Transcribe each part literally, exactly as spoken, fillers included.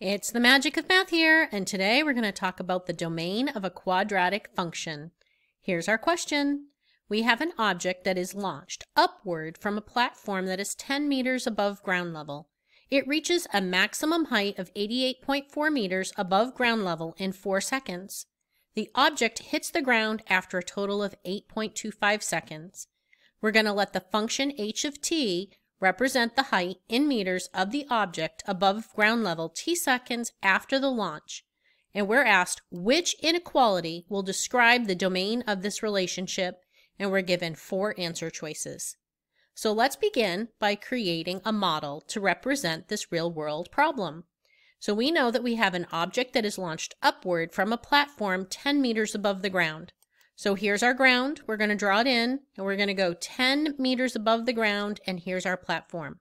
It's the magic of math here, and today we're going to talk about the domain of a quadratic function. Here's our question. We have an object that is launched upward from a platform that is ten meters above ground level. It reaches a maximum height of eighty-eight point four meters above ground level in four seconds. The object hits the ground after a total of eight point two five seconds. We're going to let the function h of t represent the height in meters of the object above ground level t seconds after the launch, and we're asked which inequality will describe the domain of this relationship, and we're given four answer choices. So let's begin by creating a model to represent this real-world problem. So we know that we have an object that is launched upward from a platform ten meters above the ground. So here's our ground, we're going to draw it in, and we're going to go ten meters above the ground, and here's our platform.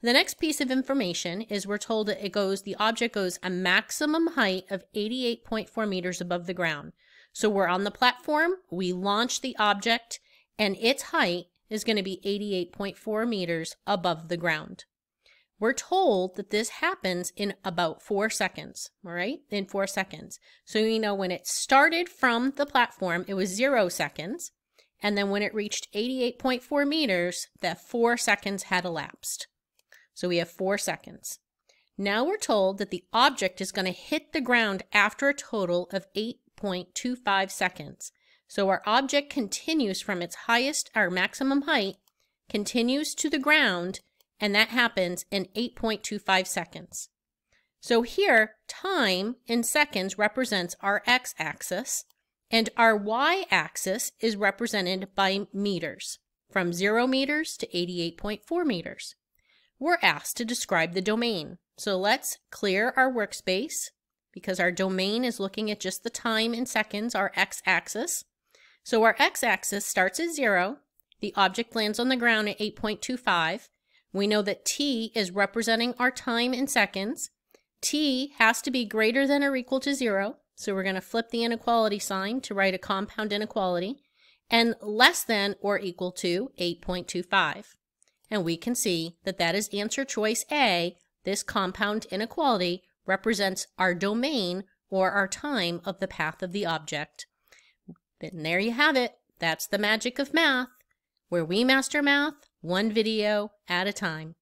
The next piece of information is we're told that it goes, the object goes a maximum height of eighty-eight point four meters above the ground. So we're on the platform, we launch the object, and its height is going to be eighty-eight point four meters above the ground. We're told that this happens in about four seconds, all right? In four seconds. So you know when it started from the platform, it was zero seconds. And then when it reached eighty-eight point four meters, that four seconds had elapsed. So we have four seconds. Now we're told that the object is going to hit the ground after a total of eight point two five seconds. So our object continues from its highest, our maximum height, continues to the ground, and that happens in eight point two five seconds. So here, time in seconds represents our x-axis, and our y-axis is represented by meters, from zero meters to eighty-eight point four meters. We're asked to describe the domain. So let's clear our workspace, because our domain is looking at just the time in seconds, our x-axis. So our x-axis starts at zero, the object lands on the ground at eight point two five, we know that t is representing our time in seconds. T has to be greater than or equal to zero, so we're going to flip the inequality sign to write a compound inequality, and less than or equal to eight point two five. And we can see that that is answer choice A. This compound inequality represents our domain or our time of the path of the object. And there you have it. That's the magic of math, where we master math, one video at a time.